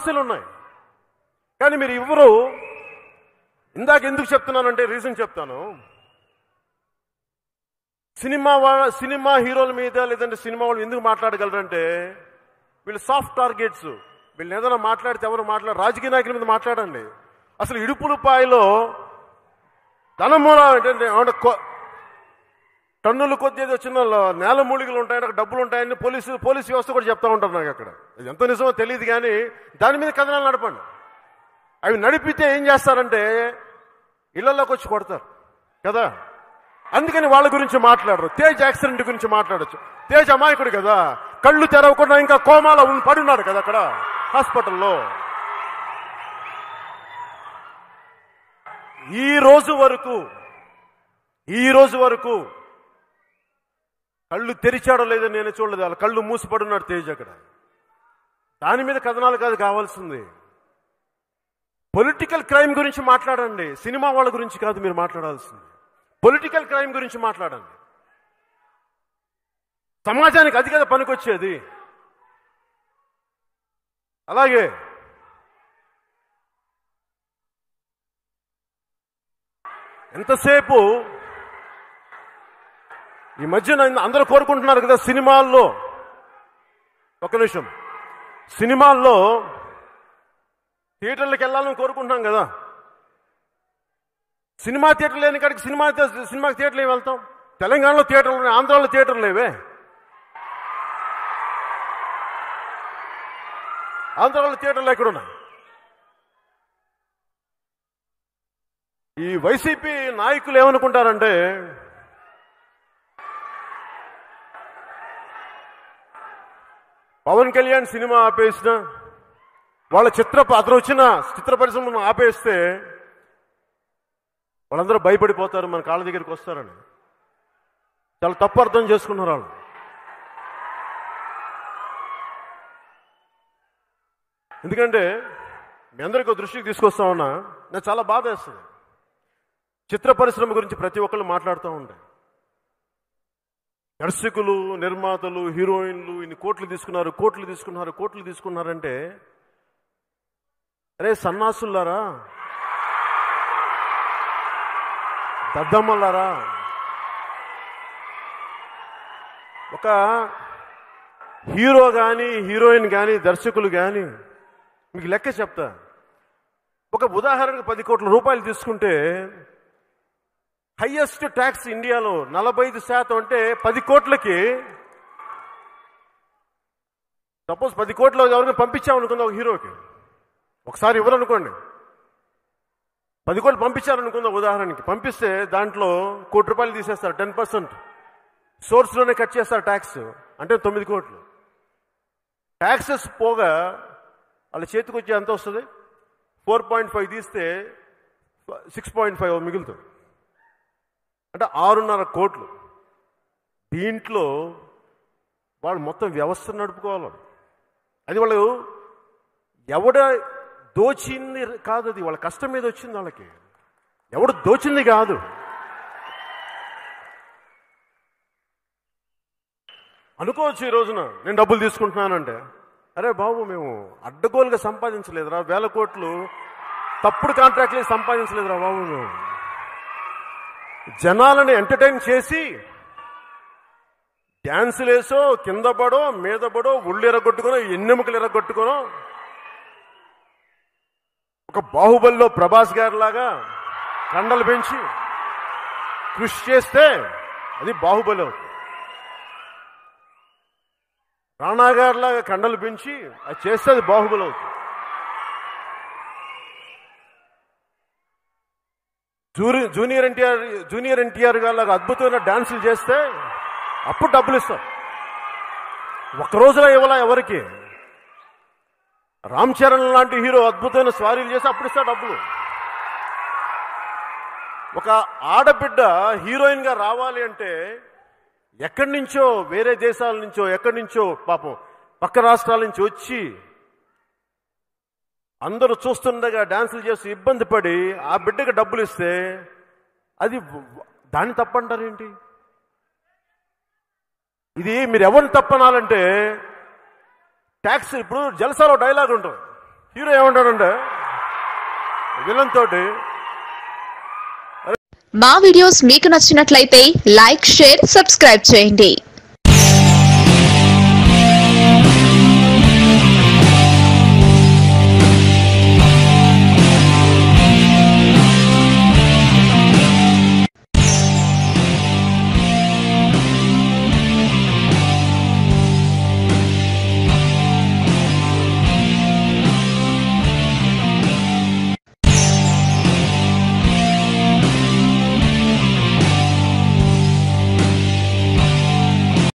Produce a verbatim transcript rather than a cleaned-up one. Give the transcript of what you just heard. సమస్యలు ఉన్నాయి కానీ మీరు ఎవరు ఇందాక ఎందుకు చెప్తున్నానంటే రీజన్ చెప్తాను సినిమా సినిమా హీరోల మీద లేదంటే సినిమా వాళ్ళు ఎందుకు మాట్లాడగలరంటే వీళ్ళు సాఫ్ట్ టార్గెట్స్ వీళ్ళు ఏదైనా మాట్లాడితే ఎవరు మాట్లాడ రాజకీయ నాయకుల మీద మాట్లాడండి అసలు ఇడుపులపాయలో ధనమూల ఏంటంటే టన్నుల కొద్ది ఏదో చిన్న నేల మూలికలు ఉంటాయని అక్కడ డబ్బులు ఉంటాయని పోలీసు పోలీసు వ్యవస్థ కూడా చెప్తా ఉంటారు నాకు అక్కడ అది ఎంత నిజమో తెలియదు కానీ దాని మీద కథనాలు నడపండి అవి నడిపితే ఏం చేస్తారంటే ఇళ్లలోకి వచ్చి కొడతారు కదా అందుకని వాళ్ళ గురించి మాట్లాడరు తేజ్ యాక్సిడెంట్ గురించి మాట్లాడచ్చు తేజ్ అమాయకుడు కదా కళ్ళు తెరవకుండా ఇంకా కోమాలో పడున్నాడు కదా అక్కడ హాస్పిటల్లో ఈ రోజు వరకు ఈ రోజు వరకు కళ్ళు తెరిచాడో లేదో నేను చూడలేదు అలా కళ్ళు మూసిపడున్నాడు తేజ్ అక్కడ దాని మీద కథనాలు కాదు కావాల్సింది పొలిటికల్ క్రైమ్ గురించి మాట్లాడండి సినిమా వాళ్ళ గురించి కాదు మీరు మాట్లాడాల్సింది పొలిటికల్ క్రైమ్ గురించి మాట్లాడండి సమాజానికి అది కదా పనికొచ్చేది అలాగే ఎంతసేపు ఈ మధ్యన అందరూ కోరుకుంటున్నారు కదా సినిమాల్లో ఒక నిమిషం సినిమాల్లో థియేటర్లకు వెళ్ళాలని కోరుకుంటున్నాం కదా సినిమా థియేటర్ లేని కాడికి సినిమా సినిమాకి థియేటర్లు ఏమి వెళ్తాం తెలంగాణలో థియేటర్లు ఆంధ్రాలో థియేటర్లు లేవే ఆంధ్రాలో థియేటర్లు ఎక్కడున్నాయి ఈ వైసీపీ నాయకులు ఏమనుకుంటారంటే పవన్ కళ్యాణ్ సినిమా ఆపేసిన వాళ్ళ చిత్ర అతను వచ్చిన చిత్ర పరిశ్రమను ఆపేస్తే వాళ్ళందరూ భయపడిపోతారు మన కాళ్ళ దగ్గరికి వస్తారని చాలా తప్పు అర్థం చేసుకున్నారు వాళ్ళు ఎందుకంటే మీ అందరికీ దృష్టికి తీసుకొస్తా ఉన్నా నాకు చాలా బాధ వేస్తుంది చిత్ర పరిశ్రమ గురించి ప్రతి ఒక్కళ్ళు మాట్లాడుతూ ఉంటాయి దర్శకులు నిర్మాతలు హీరోయిన్లు ఇన్ని కోట్లు తీసుకున్నారు కోట్లు తీసుకున్నారు కోట్లు తీసుకున్నారంటే అరే సన్నాసులారా దద్దమ్మలారా ఒక హీరో కానీ హీరోయిన్ కానీ దర్శకులు కానీ మీకు లెక్క చెప్తా ఒక ఉదాహరణకు పది కోట్ల రూపాయలు తీసుకుంటే హైయెస్ట్ ట్యాక్స్ ఇండియాలో నలభై ఐదు శాతం అంటే పది కోట్లకి సపోజ్ పది కోట్లు ఎవరిని పంపించామనుకుందాం ఒక హీరోకి ఒకసారి ఇవ్వరనుకోండి పది కోట్లు పంపించారనుకుందాం ఉదాహరణకి పంపిస్తే దాంట్లో కోటి రూపాయలు తీసేస్తారు టెన్ పర్సెంట్ సోర్స్లోనే కట్ చేస్తారు ట్యాక్స్ అంటే తొమ్మిది కోట్లు ట్యాక్సెస్ పోగా వాళ్ళ చేతికి వచ్చి ఎంత వస్తుంది ఫోర్ పాయింట్ ఫైవ్ తీస్తే సిక్స్ పాయింట్ ఫైవ్ మిగులుతుంది అంటే ఆరున్నర కోట్లు దీంట్లో వాళ్ళు మొత్తం వ్యవస్థను నడుపుకోవాలి అది వాళ్ళు ఎవడ దోచింది కాదు అది వాళ్ళ కష్టం మీద వచ్చింది వాళ్ళకి ఎవడు దోచింది కాదు అనుకోవచ్చు ఈ రోజున నేను డబ్బులు తీసుకుంటున్నానంటే అరే బాబు మేము అడ్డగోలుగా సంపాదించలేదురా వేల కోట్లు తప్పుడు కాంట్రాక్ట్లే సంపాదించలేదురా బాబు మేము జనాలని ఎంటర్టైన్ చేసి డ్యాన్సులేసో కింద పడో మీద పడో ఒళ్ళు ఎరగొట్టుకునో ఎన్నెముకలు ఎరగొట్టుకునో ఒక బాహుబలిలో ప్రభాస్ గారి లాగా కండలు పెంచి కృషి చేస్తే అది బాహుబలి అవుతుంది రాణా గారిలాగా కండలు పెంచి అది చేస్తే అది బాహుబలి అవుతుంది జూనియర్ ఎన్టీఆర్ జూనియర్ ఎన్టీఆర్ గారు అద్భుతమైన డాన్సులు చేస్తే అప్పుడు డబ్బులు ఇస్తాం ఒక్క రోజులో ఇవ్వాల ఎవరికి రామ్ చరణ్ లాంటి హీరో అద్భుతమైన స్వారీలు చేస్తే అప్పుడు ఇస్తా డబ్బులు ఒక ఆడబిడ్డ హీరోయిన్ గా రావాలి అంటే ఎక్కడి నుంచో వేరే దేశాల నుంచో ఎక్కడి నుంచో పాపం పక్క రాష్ట్రాల నుంచి వచ్చి అందరూ చూస్తుండగా డాన్సులు చేసి ఇబ్బంది పడి ఆ బిడ్డకి డబ్బులు ఇస్తే అది దాన్ని తప్పంటారేంటి ఇది మీరు ఎవరిని తప్పనాలంటే ట్యాక్స్ ఇప్పుడు జల్సాలో డైలాగ్ ఉంటుంది హీరో ఏమంటాడంటే విలన్ తోటి మా వీడియోస్ మీకు నచ్చినట్లయితే లైక్ షేర్ సబ్స్క్రైబ్ చేయండి।